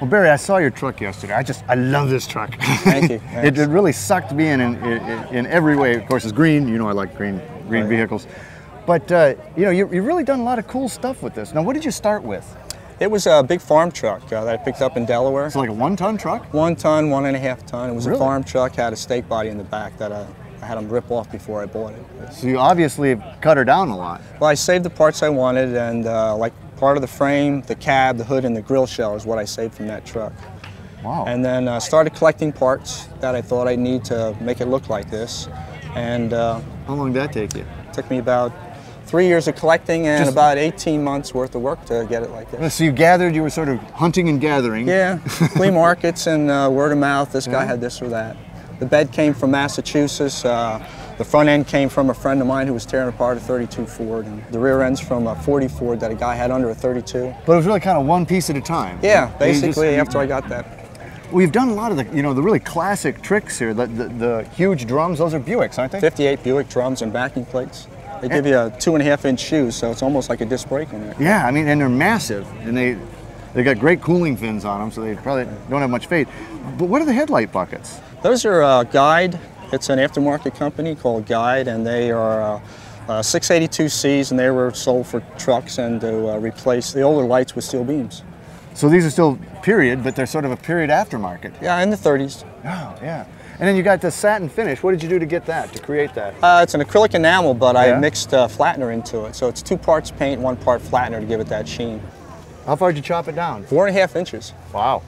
Well, Barry, I saw your truck yesterday. I love this truck. Thank you. It really sucked me in every way. Of course, it's green. You know, I like green vehicles. But you know, you've really done a lot of cool stuff with this. Now, what did you start with? It was a big farm truck that I picked up in Delaware. It's like a 1-ton truck? 1 ton, 1.5 ton. It was a farm truck, had a stake body in the back that I had them rip off before I bought it. So you obviously have cut her down a lot. Well, I saved the parts I wanted, and like part of the frame, the cab, the hood, and the grill shell is what I saved from that truck. Wow. And then I started collecting parts that I thought I'd need to make it look like this. And how long did that take you? It took me about 3 years of collecting and just about 18 months worth of work to get it like this. So you gathered, you were sort of hunting and gathering. Yeah, flea markets and word of mouth, this guy had this or that. The bed came from Massachusetts, the front end came from a friend of mine who was tearing apart a 32 Ford, and the rear end's from a 40 Ford that a guy had under a 32. But it was really kind of one piece at a time. Yeah, basically after I got that. We've done a lot of the, you know, the really classic tricks here, the huge drums, those are Buicks, aren't they? 58 Buick drums and backing plates. They give you a 2.5-inch shoes, so it's almost like a disc brake in there. Yeah, I mean, and they're massive, and they got great cooling fins on them, so they probably don't have much fade. But what are the headlight buckets? Those are Guide. It's an aftermarket company called Guide, and they are 682Cs, and they were sold for trucks and to replace the older lights with steel beams. So these are still period, but they're sort of a period aftermarket. Yeah, in the 30s. Oh, yeah. And then you got the satin finish. What did you do to get that, to create that? It's an acrylic enamel, but I mixed flattener into it. So it's 2 parts paint, 1 part flattener to give it that sheen. How far did you chop it down? 4.5 inches. Wow.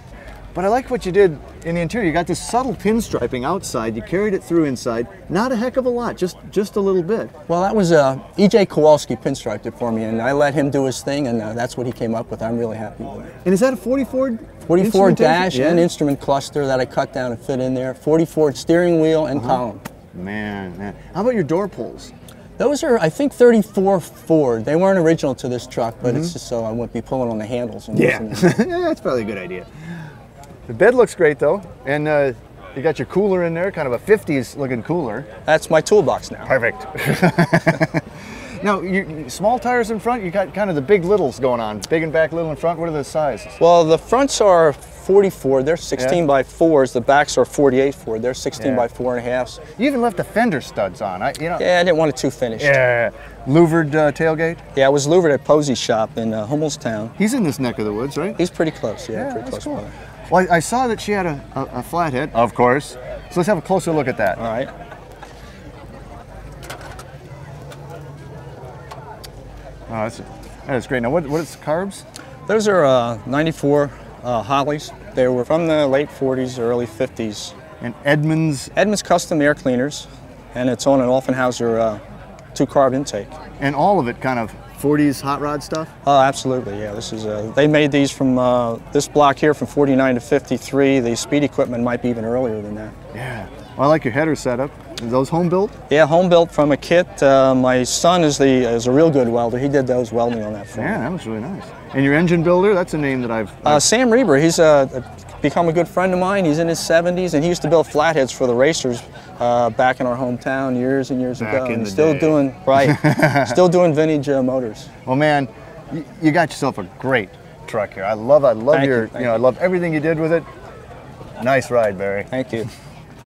But I like what you did in the interior. You got this subtle pinstriping outside. You carried it through inside. Not a heck of a lot, just a little bit. Well, that was EJ Kowalski pinstriped it for me, and I let him do his thing, and that's what he came up with. I'm really happy with it. And is that a 40 Ford? 40 Ford dash and instrument cluster that I cut down and fit in there. 40 Ford steering wheel and column. Man. How about your door pulls? Those are, I think, 34 Ford. They weren't original to this truck, but it's just so I wouldn't be pulling on the handles. And that's probably a good idea. The bed looks great, though, and you got your cooler in there, kind of a 50s-looking cooler. That's my toolbox now. Perfect. Now, small tires in front, you got kind of the big littles going on, big and back, little in front. What are the sizes? Well, the fronts are 44, they're 16 by 4s. The backs are 48 Ford, they're 16 by 4.5s. You even left the fender studs on. I didn't want it too finished. Yeah. Louvered tailgate? Yeah, it was louvered at Posey's shop in Hummelstown. He's in this neck of the woods, right? He's pretty close, pretty close. Cool. Well, I saw that she had a flathead, of course. So let's have a closer look at that. All right. Oh, that is great. Now, what is the carbs? Those are 94 Holleys. They were from the late 40s, early 50s. And Edmonds? Edmonds custom air cleaners, and it's on an Offenhauser 2-carb intake. And all of it kind of 40s hot rod stuff? Oh, absolutely, yeah. This is they made these from this block here from 49 to 53. The speed equipment might be even earlier than that. Yeah. Well, I like your header setup. Are those home built? Yeah, home built from a kit. My son is a real good welder. He did those welding on that for me. Yeah, that was really nice. And your engine builder? That's a name that I've... Sam Reber. He's become a good friend of mine. He's in his 70s, and he used to build flatheads for the racers back in our hometown years and years ago. And still doing vintage motors. Well, man, you got yourself a great truck here. I love everything you did with it. Nice ride, Barry. Thank you.